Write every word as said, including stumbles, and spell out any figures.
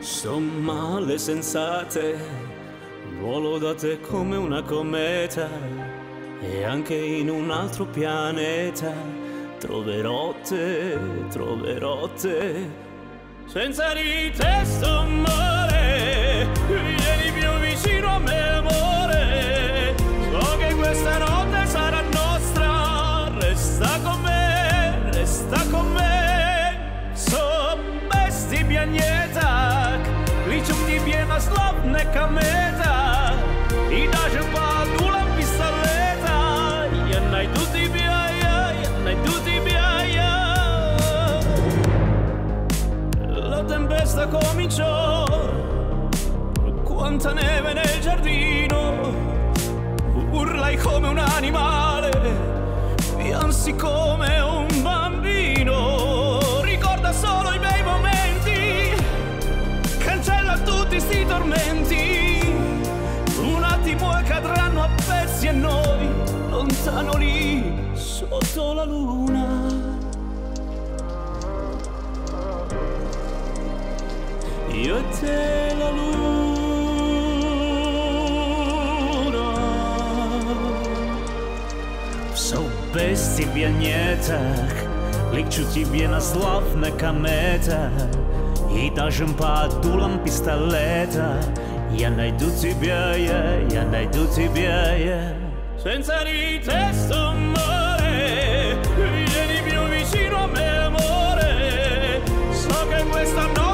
Sto male sensate, volodate come una cometa, e anche in un altro pianeta troverò te, troverò te. Senza di te sto male, vieni più vicino a me amore, so che questa notte sarà nostra, resta con me, resta con me. So bestibia njetak, ličim tibie na slavne kometa, i daže pa dulam pistoleta, ja najdu tibia, ja, ja najdu tibia, ja. La tempesta cominciò, quanta neve nel giardino, urlai come un animale, piansi come un bambino. Ricorda solo i bei momenti, cancella tutti sti tormenti, un attimo e cadranno a pezzi e noi, lontano lì, sotto la luna. Io e te la luna. So bez ciebie nie tak, liczę ciebie na sławne kometa, i dażem po dulam pistoleta, ja najdu ciebie, ja, ja najdu ciebie, ja. Senza di te sto male, vieni più vicino a me amore, so che questa notte